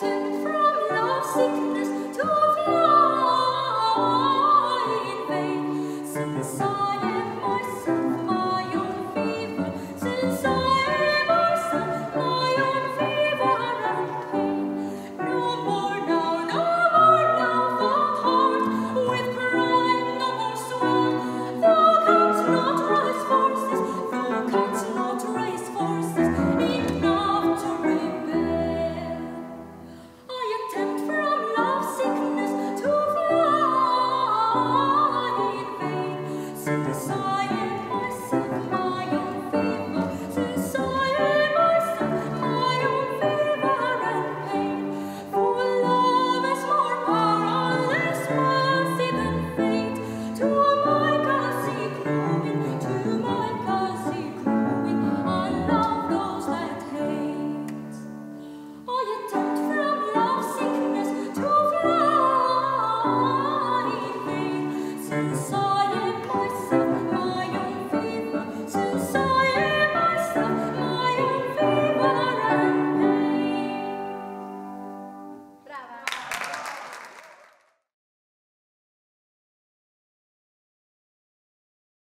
from love sickness to